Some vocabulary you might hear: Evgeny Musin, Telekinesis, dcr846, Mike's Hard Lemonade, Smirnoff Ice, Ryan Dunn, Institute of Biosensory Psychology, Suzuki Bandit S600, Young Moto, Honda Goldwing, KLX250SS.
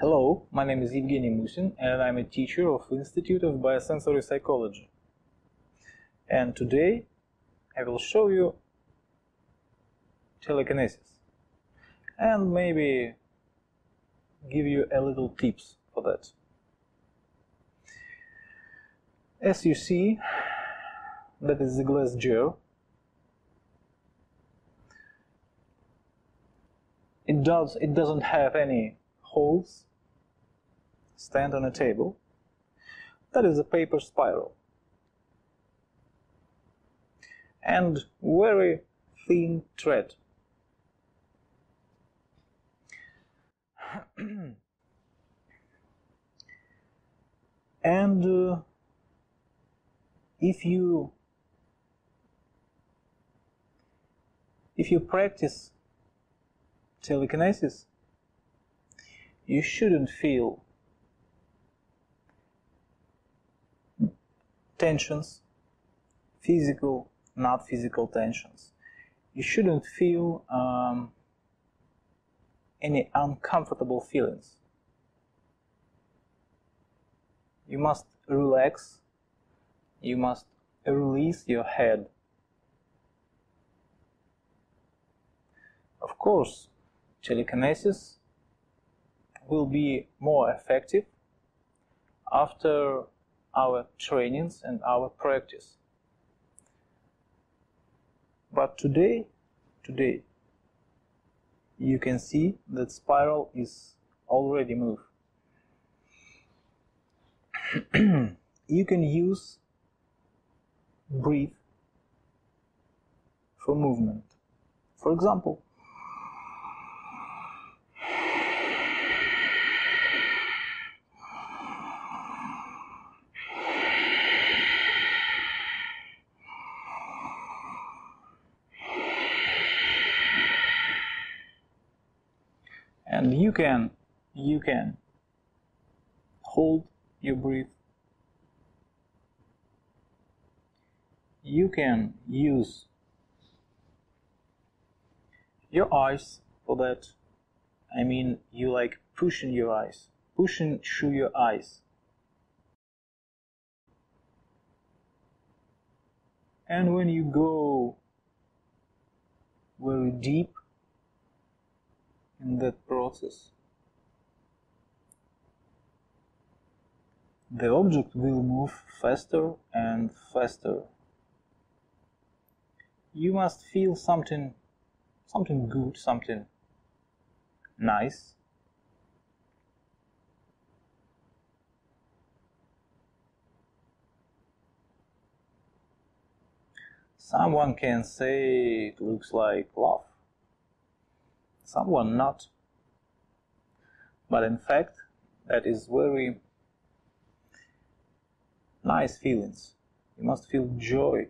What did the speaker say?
Hello, my name is Evgeny Musin and I'm a teacher of Institute of Biosensory Psychology. And today I will show you telekinesis and maybe give you a little tips for that. As you see, that is the glass jar. It doesn't have any holes, stand on a table. That is a paper spiral. And very thin thread. And if you practice telekinesis, you shouldn't feel tensions, physical, not physical tensions. You shouldn't feel any uncomfortable feelings. You must relax, you must release your head. Of course, telekinesis will be more effective after our trainings and our practice. But today, you can see that spiral is already moved. You can use breath for movement. For example, and you can hold your breath. You can use your eyes for that. I mean, you like pushing your eyes, pushing through your eyes. And when you go very deep in that process, the object will move faster and faster. You must feel something good, something nice. Someone can say it looks like love. Someone not, but in fact that is very nice feelings. You must feel joy,